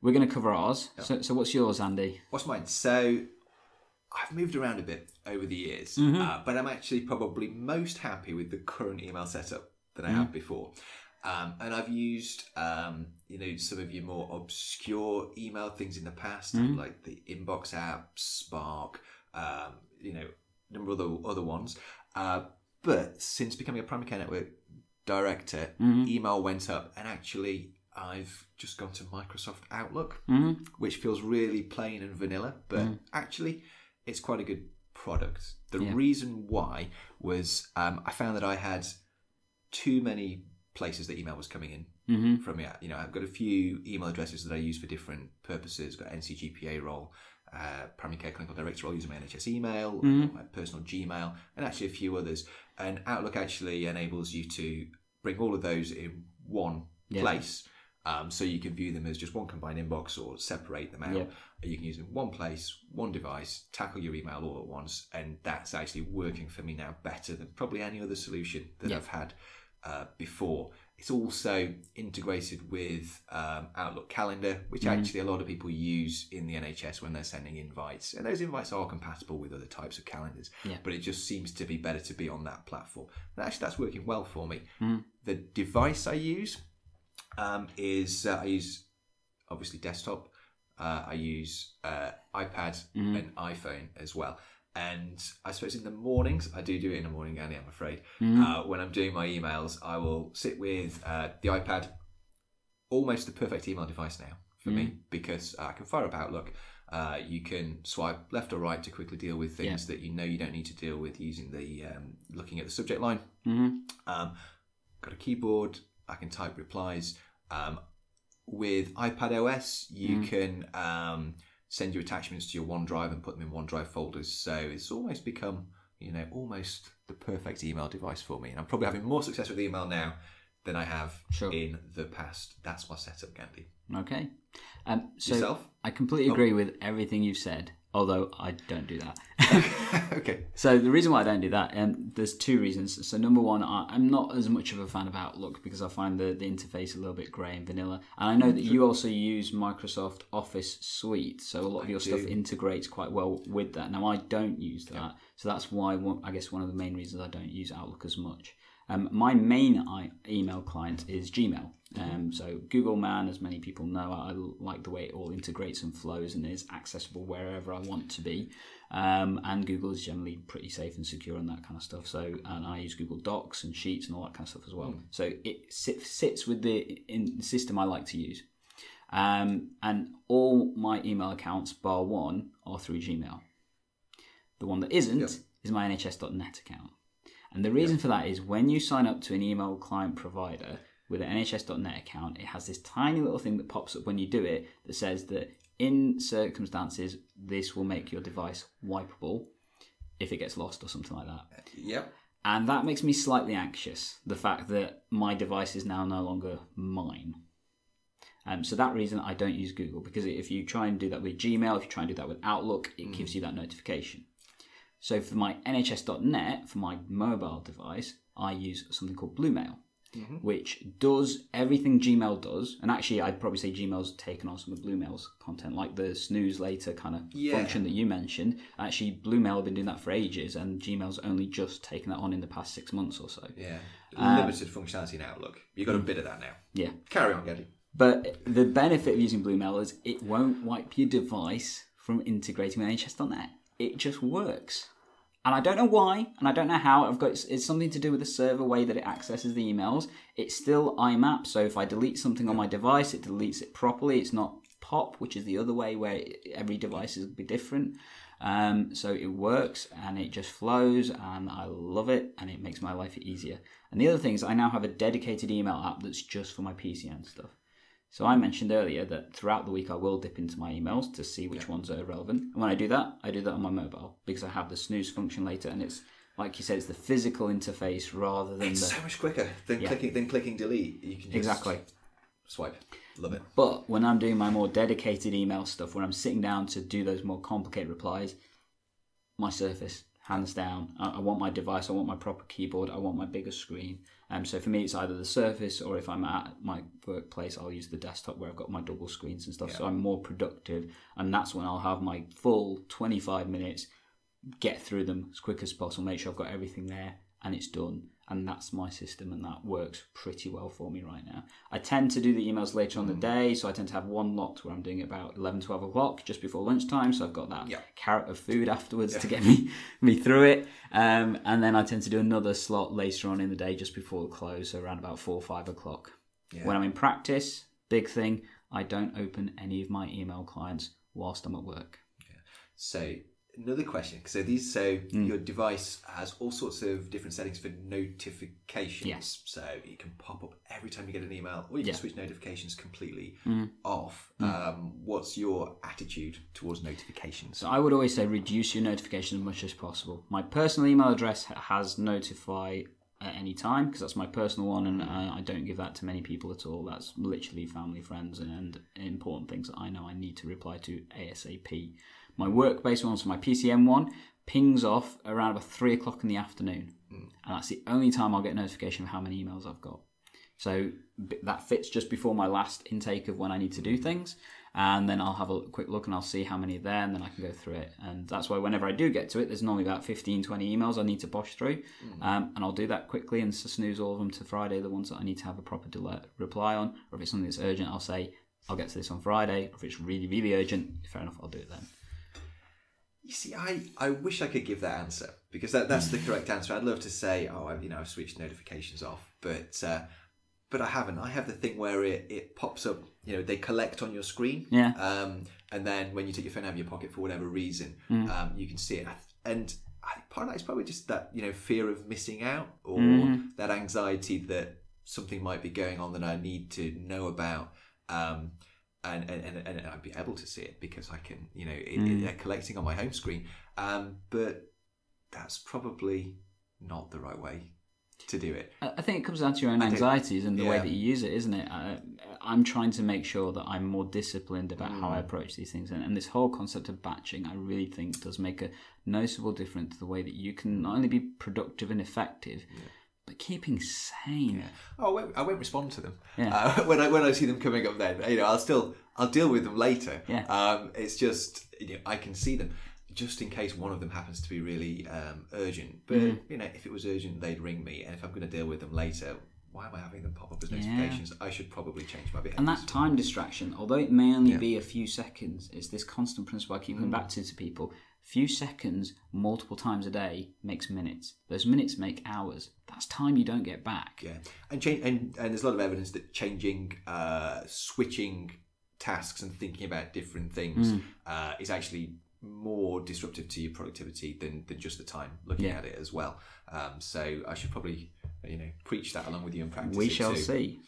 We're going to cover ours. Yeah. So what's yours, Andy? What's mine? So I've moved around a bit over the years, but I'm actually probably most happy with the current email setup that I had before. And I've used, you know, some of your more obscure email things in the past, like the Inbox app, Spark, you know, a number of other ones. But since becoming a Primary Care Network director, email went up, and actually I've just gone to Microsoft Outlook, which feels really plain and vanilla, but actually it's quite a good product. The reason why was I found that I had too many places that email was coming in from me. You know, I've got a few email addresses that I use for different purposes. I've got NCGPA role, primary care clinical director role, using my NHS email, my personal Gmail, and actually a few others. And Outlook actually enables you to bring all of those in one place. So you can view them as just one combined inbox or separate them out. You can use them in one place, one device, tackle your email all at once. And that's actually working for me now better than probably any other solution that I've had before. It's also integrated with Outlook Calendar, which actually a lot of people use in the NHS when they're sending invites, and those invites are compatible with other types of calendars, but it just seems to be better to be on that platform, and actually that's working well for me. The device I use is I use obviously desktop, I use iPad and iPhone as well. And I suppose in the mornings, I do it in the morning, Annie, I'm afraid. When I'm doing my emails, I will sit with the iPad, almost the perfect email device now for me, because I can fire up Outlook. You can swipe left or right to quickly deal with things that you know you don't need to deal with using the looking at the subject line. Got a keyboard, I can type replies. With iPadOS, you can send your attachments to your OneDrive and put them in OneDrive folders. So it's almost become you know, almost the perfect email device for me. And I'm probably having more success with email now than I have in the past. That's my setup, Gandhi. Okay. So yourself? I completely agree with everything you've said, although I don't do that. Okay. So the reason why I don't do that, there's two reasons. So number one, I'm not as much of a fan of Outlook because I find the interface a little bit grey and vanilla. And I know that you also use Microsoft Office Suite, so a lot of your stuff integrates quite well with that. Now, I don't use that. Yeah. So that's why, I guess, one of the main reasons I don't use Outlook as much. My main email client is Gmail. So Google Man, as many people know, I like the way it all integrates and flows and is accessible wherever I want to be. And Google is generally pretty safe and secure and that kind of stuff. So, and I use Google Docs and Sheets and all that kind of stuff as well. So it sits with the system I like to use. And all my email accounts, bar one, are through Gmail. The one that isn't is my NHS.net account. And the reason for that is when you sign up to an email client provider with an NHS.net account, it has this tiny little thing that pops up when you do it that says that in circumstances, this will make your device wipeable if it gets lost or something like that. Yep. And that makes me slightly anxious, the fact that my device is now no longer mine. So that reason I don't use Google, because if you try and do that with Gmail, if you try and do that with Outlook, it gives you that notification. So for my NHS.net, for my mobile device, I use something called Bluemail, which does everything Gmail does. And actually, I'd probably say Gmail's taken on some of Bluemail's content, like the snooze later kind of function that you mentioned. Actually, Bluemail have been doing that for ages, and Gmail's only just taken that on in the past 6 months or so. Yeah, limited functionality in Outlook. You've got a bit of that now. Yeah. Carry on, Gandhi. But the benefit of using Bluemail is it won't wipe your device from integrating with NHS.net. It just works. And I don't know why, and I don't know how. It's something to do with the server way that it accesses the emails. It's still IMAP, so if I delete something on my device, it deletes it properly. It's not POP, which is the other way where every device is be different. So it works, and it just flows, and I love it, and it makes my life easier. And the other thing is I now have a dedicated email app that's just for my PCN stuff. So I mentioned earlier that throughout the week I will dip into my emails to see which ones are relevant. And when I do that on my mobile because I have the snooze function later, and it's like you said, it's the physical interface rather than it's so much quicker than clicking delete. You can just swipe. Love it. But when I'm doing my more dedicated email stuff, when I'm sitting down to do those more complicated replies, my Surface, hands down. I want my device, I want my proper keyboard, I want my bigger screen. So for me, it's either the Surface, or if I'm at my workplace, I'll use the desktop where I've got my double screens and stuff. So I'm more productive, and that's when I'll have my full 25 minutes, get through them as quick as possible, make sure I've got everything there, and it's done. And that's my system, and that works pretty well for me right now. I tend to do the emails later on the day, so I tend to have one lot where I'm doing it about 11, 12 o'clock, just before lunchtime, so I've got that carrot of food afterwards to get me through it. And then I tend to do another slot later on in the day, just before the close, so around about 4 or 5 o'clock. Yeah. When I'm in practice, big thing, I don't open any of my email clients whilst I'm at work. Yeah. So another question. So your device has all sorts of different settings for notifications. Yes. So it can pop up every time you get an email, or you can switch notifications completely off. What's your attitude towards notifications? So I would always say reduce your notifications as much as possible. My personal email address has notify at any time because that's my personal one, and I don't give that to many people at all. That's literally family, friends, and important things that I know I need to reply to ASAP. My work-based one, so my PCN one, pings off around about 3 o'clock in the afternoon. And that's the only time I'll get a notification of how many emails I've got. So that fits just before my last intake of when I need to do things. And then I'll have a quick look and I'll see how many are there, and then I can go through it. And that's why whenever I do get to it, there's normally about 15, 20 emails I need to bosh through. And I'll do that quickly and snooze all of them to Friday, the ones that I need to have a proper reply on. Or if it's something that's urgent, I'll say, I'll get to this on Friday. Or if it's really, really urgent, fair enough, I'll do it then. You see, I wish I could give that answer, because that's the correct answer. I'd love to say, oh, I've switched notifications off, but I haven't. I have the thing where it pops up, they collect on your screen. Yeah. And then when you take your phone out of your pocket for whatever reason, you can see it. And part of that is probably just that, fear of missing out, or that anxiety that something might be going on that I need to know about. And I'd be able to see it because I can, they're collecting on my home screen. But that's probably not the right way to do it. I think it comes down to your own anxieties and the way that you use it, isn't it? I'm trying to make sure that I'm more disciplined about how I approach these things. And this whole concept of batching, I really think, does make a noticeable difference to the way that you can not only be productive and effective, but keeping sane. Oh, I won't respond to them when I see them coming up. Then I'll deal with them later. It's just I can see them just in case one of them happens to be really urgent. But if it was urgent, they'd ring me, and if I'm going to deal with them later, why am I having them pop up as notifications? I should probably change my behaviour. And that time distraction, although it may only be a few seconds, it's this constant principle I keep coming back to people. Few seconds, multiple times a day, makes minutes. Those minutes make hours. That's time you don't get back. Yeah, and there's a lot of evidence that changing, switching tasks and thinking about different things is actually more disruptive to your productivity than just the time looking at it as well. So I should probably preach that along with you and practice. We shall see.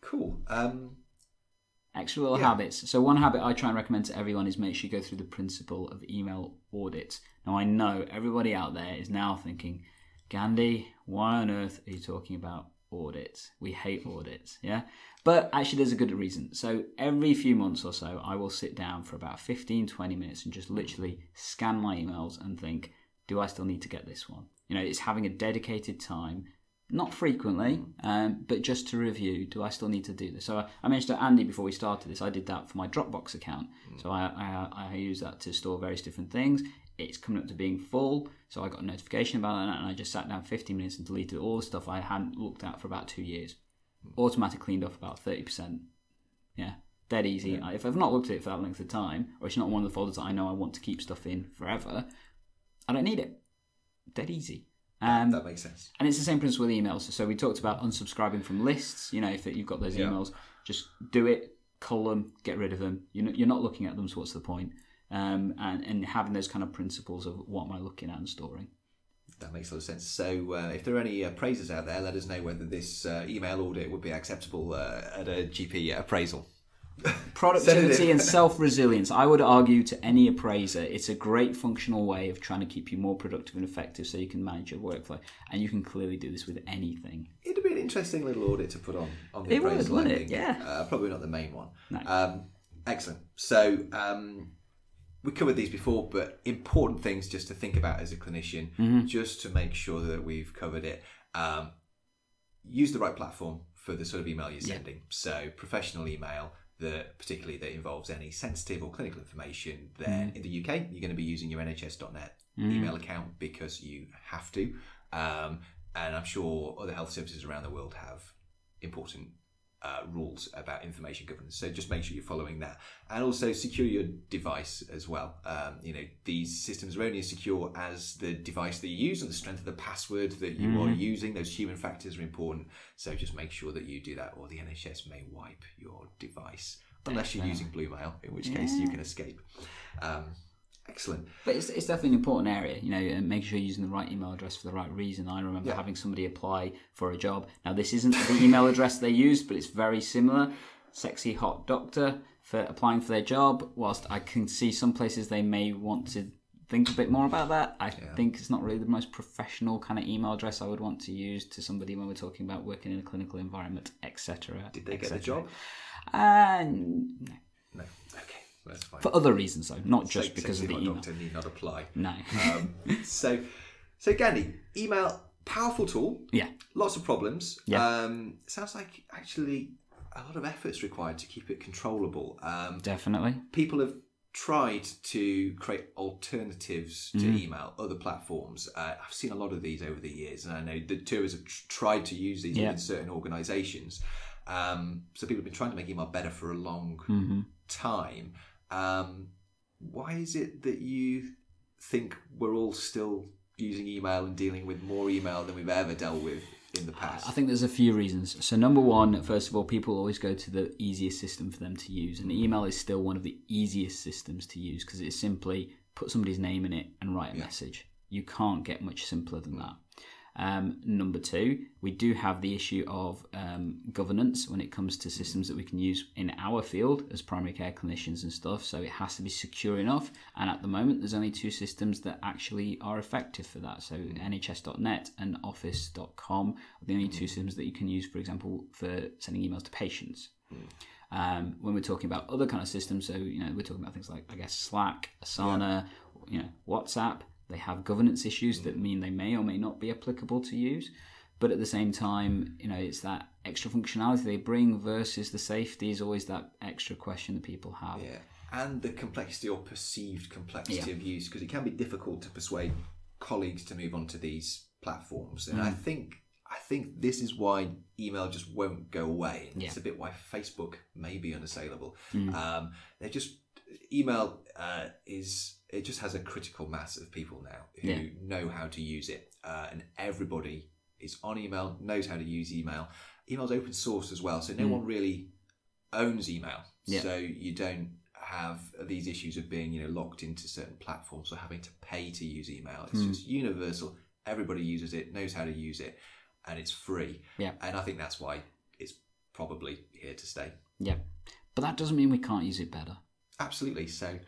Cool. Extra little habits. So one habit I try and recommend to everyone is make sure you go through the principle of email audits. Now I know everybody out there is now thinking, Gandhi, why on earth are you talking about audits? We hate audits, yeah? But actually there's a good reason. So every few months or so, I will sit down for about 15, 20 minutes and just literally scan my emails and think, do I still need to get this one? It's having a dedicated time, not frequently, but just to review, do I still need to do this? So I mentioned to Andy before we started this, I did that for my Dropbox account. So I use that to store various different things. It's coming up to being full, so I got a notification about that, and I just sat down 15 minutes and deleted all the stuff I hadn't looked at for about 2 years. Automatically cleaned up about 30%. Yeah, dead easy. Yeah. If I've not looked at it for that length of time, or it's not one of the folders that I know I want to keep stuff in forever, I don't need it. Dead easy. That makes sense. And it's the same principle with emails. So we talked about unsubscribing from lists. If you've got those emails, just do it, cull them, get rid of them. You're not looking at them, so what's the point? And having those kind of principles of what am I looking at and storing. That makes a lot of sense. So if there are any appraisers out there, let us know whether this email audit would be acceptable at a GP appraisal. Productivity and self-resilience. I would argue to any appraiser, it's a great functional way of trying to keep you more productive and effective so you can manage your workflow. And you can clearly do this with anything. It'd be an interesting little audit to put on the appraisal. It would, wouldn't it? Yeah. Probably not the main one. No. Excellent. So we covered these before, but important things just to think about as a clinician, just to make sure that we've covered it. Use the right platform for the sort of email you're sending. So professional email, particularly that involves any sensitive or clinical information, then in the UK, you're going to be using your NHS.net email account because you have to. And I'm sure other health services around the world have important rules about information governance. So just make sure you're following that. And also secure your device as well. These systems are only as secure as the device that you use and the strength of the password that you are using. Those human factors are important. So just make sure that you do that, or the NHS may wipe your device. Unless you're using Bluemail, in which case you can escape. Excellent. But it's definitely an important area, and make sure you're using the right email address for the right reason. I remember having somebody apply for a job. Now, this isn't the email address they used, but it's very similar. Sexy hot doctor for applying for their job. Whilst I can see some places they may want to think a bit more about that, I think it's not really the most professional kind of email address I would want to use to somebody when we're talking about working in a clinical environment, etc. Did they get the job? No. No. Okay. For other reasons, though, not just because of the email. Doctor need not apply. No. So Gandhi, email, powerful tool. Yeah. Lots of problems. Yeah. Sounds like actually a lot of effort's required to keep it controllable. Definitely. People have tried to create alternatives to email, other platforms. I've seen a lot of these over the years, and I know the tourists have tried to use these within certain organisations. So people have been trying to make email better for a long time. Why is it that you think we're all still using email and dealing with more email than we've ever dealt with in the past? I think there's a few reasons. So number one, first of all, people always go to the easiest system for them to use. And email is still one of the easiest systems to use because it's simply put somebody's name in it and write a message. You can't get much simpler than that. Number two, we do have the issue of governance when it comes to systems that we can use in our field as primary care clinicians and stuff. So it has to be secure enough. And at the moment, there's only two systems that actually are effective for that. So NHS.net and Office.com are the only two systems that you can use, for example, for sending emails to patients. When we're talking about other kind of systems, so we're talking about things like, I guess, Slack, Asana, WhatsApp. They have governance issues that mean they may or may not be applicable to use. But at the same time, it's that extra functionality they bring versus the safety is always that extra question that people have. Yeah, and the complexity or perceived complexity of use, because it can be difficult to persuade colleagues to move on to these platforms. And I think this is why email just won't go away. Yeah. It's a bit why Facebook may be unassailable. Email it just has a critical mass of people now who know how to use it, and everybody is on email, knows how to use email. Email's open source as well, so no one really owns email. So you don't have these issues of being locked into certain platforms or having to pay to use email. It's just universal. Everybody uses it, knows how to use it, and it's free. And I think that's why it's probably here to stay. But that doesn't mean we can't use it better. Absolutely. So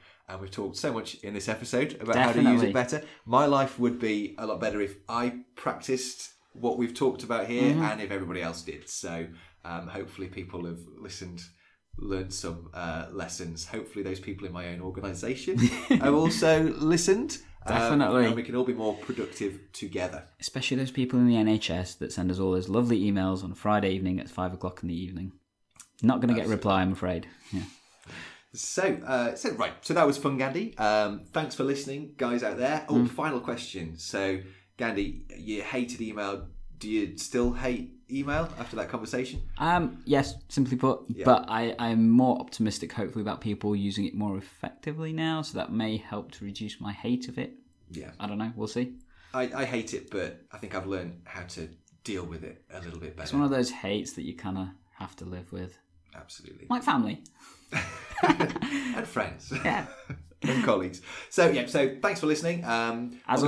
we've talked so much in this episode about how to use it better. My life would be a lot better if I practiced what we've talked about here and if everybody else did. So hopefully people have listened, learned some lessons. Hopefully those people in my own organisation have also listened. Definitely. And we can all be more productive together. Especially those people in the NHS that send us all those lovely emails on Friday evening at 5 o'clock in the evening. Not going to get a reply, I'm afraid. Yeah. So that was fun, Gandhi. Thanks for listening, guys out there. Oh, final question. So, Gandhi, you hated email. Do you still hate email after that conversation? Yes, simply put. Yeah. But I'm more optimistic, hopefully, about people using it more effectively now. So that may help to reduce my hate of it. Yeah. I don't know. We'll see. I hate it, but I think I've learned how to deal with it a little bit better. It's one of those hates that you kind of have to live with. Absolutely. Like family. And friends. Yeah. And colleagues. So thanks for listening. As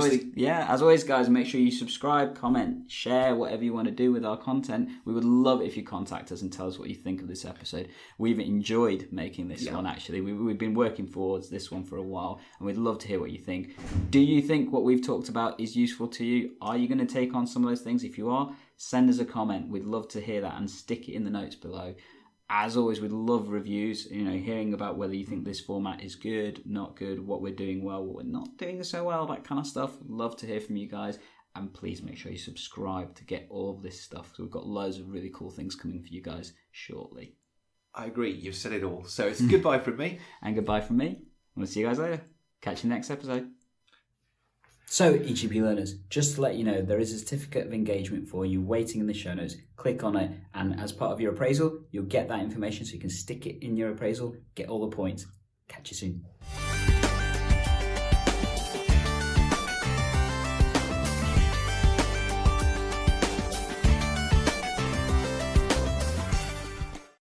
always, guys, make sure you subscribe, comment, share, whatever you want to do with our content. We would love it if you contact us and tell us what you think of this episode. We've enjoyed making this one, actually. We've been working towards this one for a while, and we'd love to hear what you think. Do you think what we've talked about is useful to you? Are you going to take on some of those things? If you are, send us a comment. We'd love to hear that, and stick it in the notes below. As always, we'd love reviews, hearing about whether you think this format is good, not good, what we're doing well, what we're not doing so well, that kind of stuff. We'd love to hear from you guys. And please make sure you subscribe to get all of this stuff, because we've got loads of really cool things coming for you guys shortly. I agree. You've said it all. So it's goodbye from me. And goodbye from me. We'll see you guys later. Catch you next episode. So, EGP learners, just to let you know, there is a certificate of engagement for you waiting in the show notes. Click on it, and as part of your appraisal, you'll get that information so you can stick it in your appraisal, get all the points. Catch you soon.